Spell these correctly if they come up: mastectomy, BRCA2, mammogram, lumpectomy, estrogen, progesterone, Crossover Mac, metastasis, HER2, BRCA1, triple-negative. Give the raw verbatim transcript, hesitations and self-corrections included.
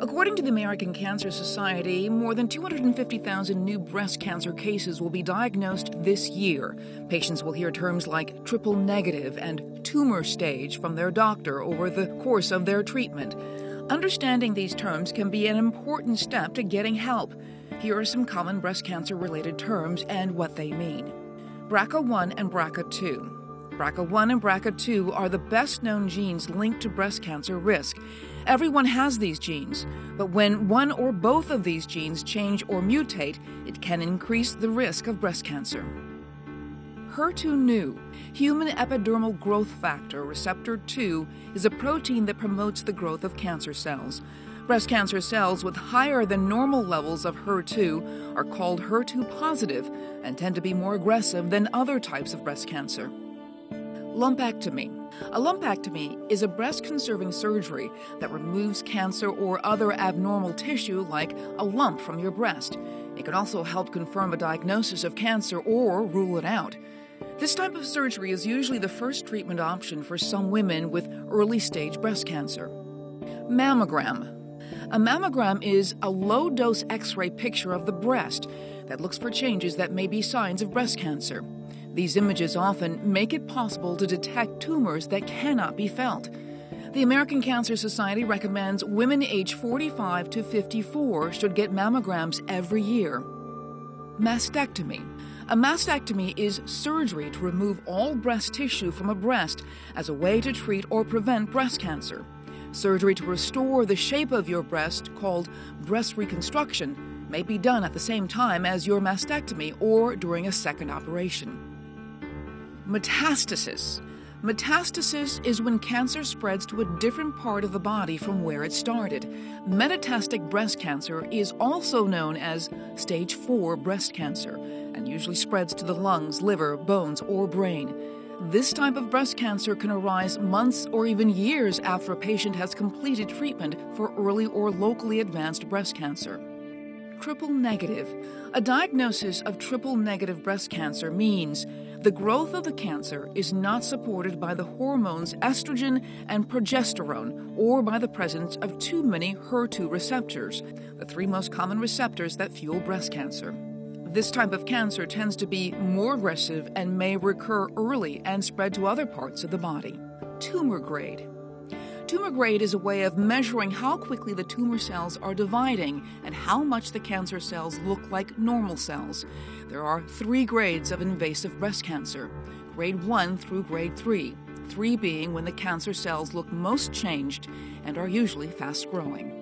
According to the American Cancer Society, more than two hundred fifty thousand new breast cancer cases will be diagnosed this year. Patients will hear terms like triple-negative and tumor stage from their doctor over the course of their treatment. Understanding these terms can be an important step to getting help. Here are some common breast cancer-related terms and what they mean. B R C A one and B R C A two. B R C A one and B R C A two are the best-known genes linked to breast cancer risk. Everyone has these genes, but when one or both of these genes change or mutate, it can increase the risk of breast cancer. H E R two N U, human epidermal growth factor receptor two, is a protein that promotes the growth of cancer cells. Breast cancer cells with higher than normal levels of H E R two are called H E R two positive and tend to be more aggressive than other types of breast cancer. Lumpectomy. A lumpectomy is a breast-conserving surgery that removes cancer or other abnormal tissue like a lump from your breast. It can also help confirm a diagnosis of cancer or rule it out. This type of surgery is usually the first treatment option for some women with early-stage breast cancer. Mammogram. A mammogram is a low-dose X-ray picture of the breast that looks for changes that may be signs of breast cancer. These images often make it possible to detect tumors that cannot be felt. The American Cancer Society recommends women age forty-five to fifty-four should get mammograms every year. Mastectomy. A mastectomy is surgery to remove all breast tissue from a breast as a way to treat or prevent breast cancer. Surgery to restore the shape of your breast, called breast reconstruction, may be done at the same time as your mastectomy or during a second operation. Metastasis. Metastasis is when cancer spreads to a different part of the body from where it started. Metastatic breast cancer is also known as stage four breast cancer and usually spreads to the lungs, liver, bones, or brain. This type of breast cancer can arise months or even years after a patient has completed treatment for early or locally advanced breast cancer. Triple-negative. A diagnosis of triple-negative breast cancer means the growth of the cancer is not supported by the hormones estrogen and progesterone or by the presence of too many H E R two receptors, the three most common receptors that fuel breast cancer. This type of cancer tends to be more aggressive and may recur early and spread to other parts of the body. Tumor grade. Tumor grade is a way of measuring how quickly the tumor cells are dividing and how much the cancer cells look like normal cells. There are three grades of invasive breast cancer, grade one through grade three, three being when the cancer cells look most changed and are usually fast-growing.